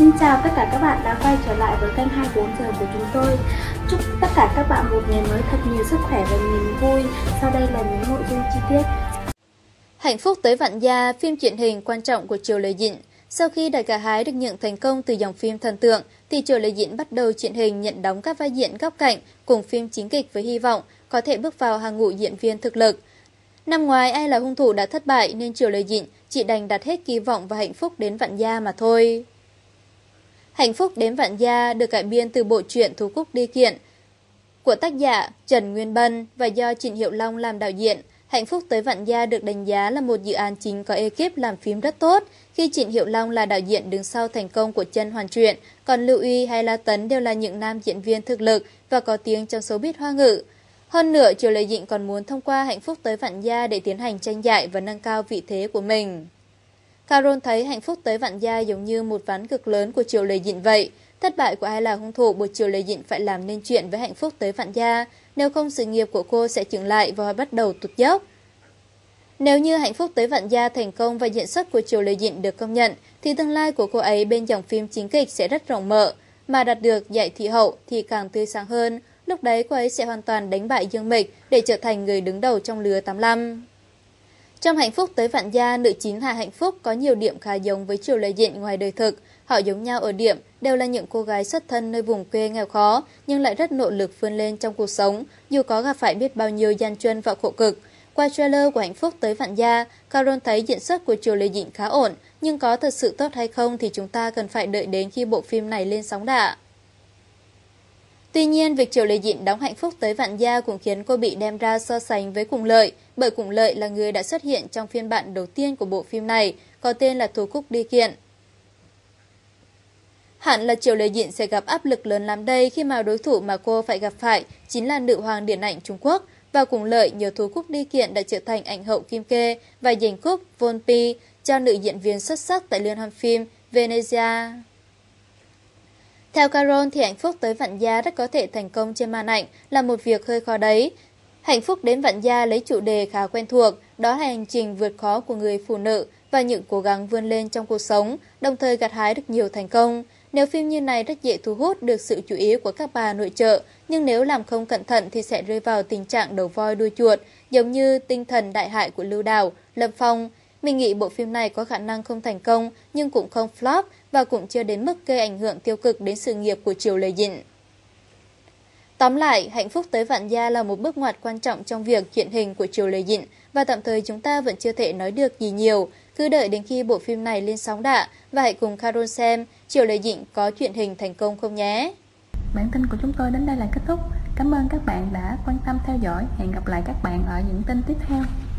Xin chào tất cả các bạn đã quay trở lại với kênh 24 giờ của chúng tôi. Chúc tất cả các bạn một ngày mới thật nhiều sức khỏe và niềm vui. Sau đây là những nội dung chi tiết. Hạnh Phúc Tới Vạn Gia, phim truyền hình quan trọng của Triệu Lệ Dĩnh. Sau khi Đại Cả Hái được nhận thành công từ dòng phim thần tượng, thì Triệu Lệ Dĩnh bắt đầu truyền hình nhận đóng các vai diễn góc cạnh cùng phim chính kịch với hy vọng có thể bước vào hàng ngũ diễn viên thực lực. Năm ngoái Ai Là Hung Thủ đã thất bại nên Triệu Lệ Dĩnh chỉ đành đặt hết kỳ vọng và Hạnh Phúc Đến Vạn Gia mà thôi. Hạnh Phúc Đến Vạn Gia được cải biên từ bộ truyện Thu Cúc Đi Kiện của tác giả Trần Nguyên Bân và do Trịnh Hiệu Long làm đạo diễn. Hạnh Phúc Tới Vạn Gia được đánh giá là một dự án chính có ekip làm phim rất tốt, khi Trịnh Hiệu Long là đạo diễn đứng sau thành công của Chân Hoàn Truyện, còn Lưu Uy hay La Tấn đều là những nam diễn viên thực lực và có tiếng trong showbiz Hoa ngữ. Hơn nữa, Triệu Lệ Dĩnh còn muốn thông qua Hạnh Phúc Tới Vạn Gia để tiến hành tranh giải và nâng cao vị thế của mình. Carol thấy Hạnh Phúc Tới Vạn Gia giống như một ván cực lớn của Triệu Lệ Dĩnh vậy. Thất bại của Ai Là Hung Thủ buộc Triệu Lệ Dĩnh phải làm nên chuyện với Hạnh Phúc Tới Vạn Gia, nếu không sự nghiệp của cô sẽ chững lại và bắt đầu tụt dốc. Nếu như Hạnh Phúc Tới Vạn Gia thành công và diễn xuất của Triệu Lệ Dĩnh được công nhận, thì tương lai của cô ấy bên dòng phim chính kịch sẽ rất rộng mở, mà đạt được giải thị hậu thì càng tươi sáng hơn. Lúc đấy cô ấy sẽ hoàn toàn đánh bại Dương Mịch để trở thành người đứng đầu trong lứa 85. Trong Hạnh Phúc Tới Vạn Gia, nữ chính Hà Hạnh Phúc có nhiều điểm khá giống với Triệu Lệ Dĩnh ngoài đời thực. Họ giống nhau ở điểm đều là những cô gái xuất thân nơi vùng quê nghèo khó nhưng lại rất nỗ lực vươn lên trong cuộc sống, dù có gặp phải biết bao nhiêu gian truân và khổ cực. Qua trailer của Hạnh Phúc Tới Vạn Gia, Carol thấy diễn xuất của Triệu Lệ Dĩnh khá ổn, nhưng có thật sự tốt hay không thì chúng ta cần phải đợi đến khi bộ phim này lên sóng đã. Tuy nhiên, việc Triệu Lệ Dĩnh đóng Hạnh Phúc Tới Vạn Gia cũng khiến cô bị đem ra so sánh với Củng Lợi, bởi Củng Lợi là người đã xuất hiện trong phiên bản đầu tiên của bộ phim này, có tên là Thu Cúc Đi Kiện. Hẳn là Triệu Lệ Dĩnh sẽ gặp áp lực lớn lắm đây khi mà đối thủ mà cô phải gặp phải chính là nữ hoàng điện ảnh Trung Quốc, và Củng Lợi nhờ Thu Cúc Đi Kiện đã trở thành ảnh hậu kim kê và giành cúp Volpi cho nữ diễn viên xuất sắc tại liên hoan phim Venezia. Theo Carol thì Hạnh Phúc Tới Vạn Gia rất có thể thành công trên màn ảnh là một việc hơi khó đấy. Hạnh Phúc Đến Vạn Gia lấy chủ đề khá quen thuộc, đó là hành trình vượt khó của người phụ nữ và những cố gắng vươn lên trong cuộc sống, đồng thời gặt hái được nhiều thành công. Nếu phim như này rất dễ thu hút được sự chú ý của các bà nội trợ, nhưng nếu làm không cẩn thận thì sẽ rơi vào tình trạng đầu voi đuôi chuột, giống như Tinh Thần Đại Hại của Lưu Đào, Lập Phong. Mình nghĩ bộ phim này có khả năng không thành công nhưng cũng không flop và cũng chưa đến mức gây ảnh hưởng tiêu cực đến sự nghiệp của Triệu Lệ Dĩnh. Tóm lại, Hạnh Phúc Tới Vạn Gia là một bước ngoặt quan trọng trong việc truyền hình của Triệu Lệ Dĩnh và tạm thời chúng ta vẫn chưa thể nói được gì nhiều. Cứ đợi đến khi bộ phim này lên sóng đã và hãy cùng Carol xem Triệu Lệ Dĩnh có truyền hình thành công không nhé. Bản tin của chúng tôi đến đây là kết thúc. Cảm ơn các bạn đã quan tâm theo dõi. Hẹn gặp lại các bạn ở những tin tiếp theo.